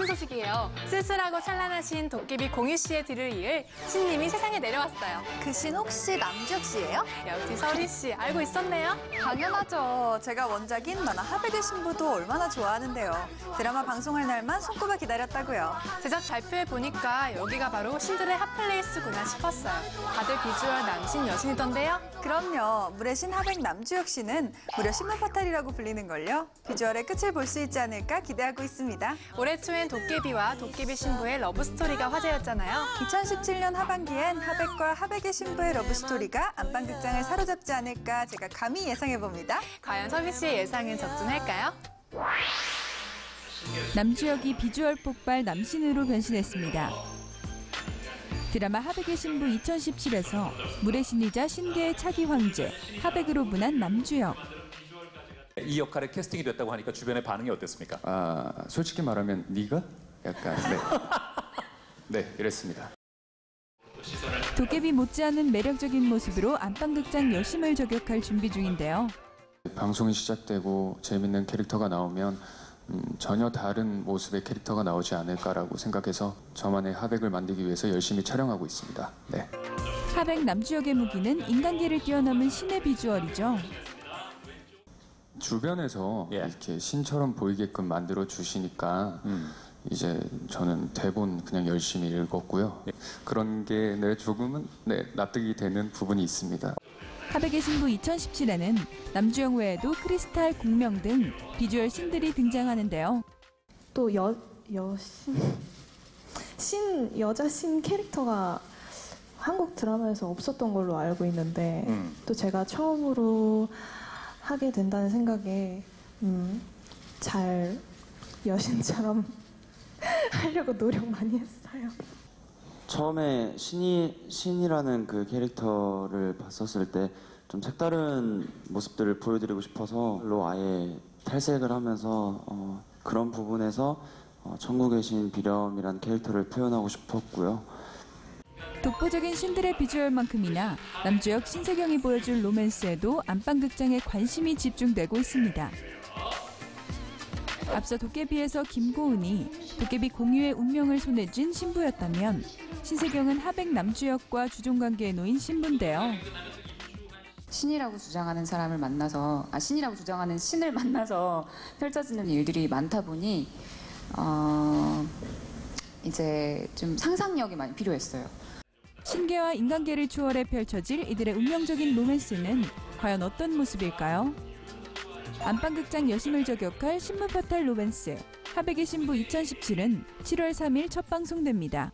기쁜 소식이에요. 쓸쓸하고 찬란하신 도깨비 공유 씨의 뒤를 이을 신님이 세상에 내려왔어요. 그 신 혹시 남주혁 씨예요? 역시 서리 씨 알고 있었네요? 당연하죠. 제가 원작인 만화 하백의 신부도 얼마나 좋아하는데요. 드라마 방송할 날만 손꼽아 기다렸다고요. 제작 발표해 보니까 여기가 바로 신들의 핫플레이스구나 싶었어요. 다들 비주얼 남신 여신이던데요? 그럼요. 물의 신 하백 남주혁 씨는 무려 10만 파탈이라고 불리는걸요. 비주얼의 끝을 볼 수 있지 않을까 기대하고 있습니다. 올해 초엔 도깨비와 도깨비 신부의 러브스토리가 화제였잖아요. 2017년 하반기엔 하백과 하백의 신부의 러브스토리가 안방극장을 사로잡지 않을까 제가 감히 예상해봅니다. 과연 서비 씨의 예상은 적중할까요? 남주혁이 비주얼 폭발 남신으로 변신했습니다. 드라마 하백의 신부 2017에서 물의 신이자 신계의 차기 황제 하백으로 분한 남주혁. 이 역할에 캐스팅이 됐다고 하니까 주변의 반응이 어땠습니까? 아, 솔직히 말하면 네가? 약간 네, 이랬습니다. 도깨비 못지않은 매력적인 모습으로 안방극장 여심을 저격할 준비 중인데요. 방송이 시작되고 재밌는 캐릭터가 나오면 전혀 다른 모습의 캐릭터가 나오지 않을까라고 생각해서 저만의 하백을 만들기 위해서 열심히 촬영하고 있습니다. 네. 하백 남주혁의 무기는 인간계를 뛰어넘은 신의 비주얼이죠. 주변에서 이렇게 신처럼 보이게끔 만들어 주시니까 이제 저는 대본 그냥 열심히 읽었고요. 그런 게 조금은 납득이 되는 부분이 있습니다. 하백의 신부 2017에는 남주혁 외에도 크리스탈, 공명 등 비주얼 신들이 등장하는데요. 또 여자 신 캐릭터가 한국 드라마에서 없었던 걸로 알고 있는데 또 제가 처음으로 하게 된다는 생각에 잘 여신처럼 하려고 노력 많이 했어요. 처음에 신이라는 그 캐릭터를 봤었을 때 좀 색다른 모습들을 보여드리고 싶어서로 아예 탈색을 하면서 그런 부분에서 천국의 신 비렴이란 캐릭터를 표현하고 싶었고요. 독보적인 신들의 비주얼만큼이나 남주혁 신세경이 보여줄 로맨스에도 안방극장에 관심이 집중되고 있습니다. 앞서 도깨비에서 김고은이 도깨비 공유의 운명을 손에 쥔 신부였다면 신세경은 하백 남주혁과 주종관계에 놓인 신부인데요. 신이라고 주장하는 사람을 만나서 신이라고 주장하는 신을 만나서 펼쳐지는 일들이 많다 보니 이제 좀 상상력이 많이 필요했어요. 신계와 인간계를 초월해 펼쳐질 이들의 운명적인 로맨스는 과연 어떤 모습일까요? 안방극장 여심을 저격할 신무파탈 로맨스 하백의 신부 2017은 7월 3일 첫 방송됩니다.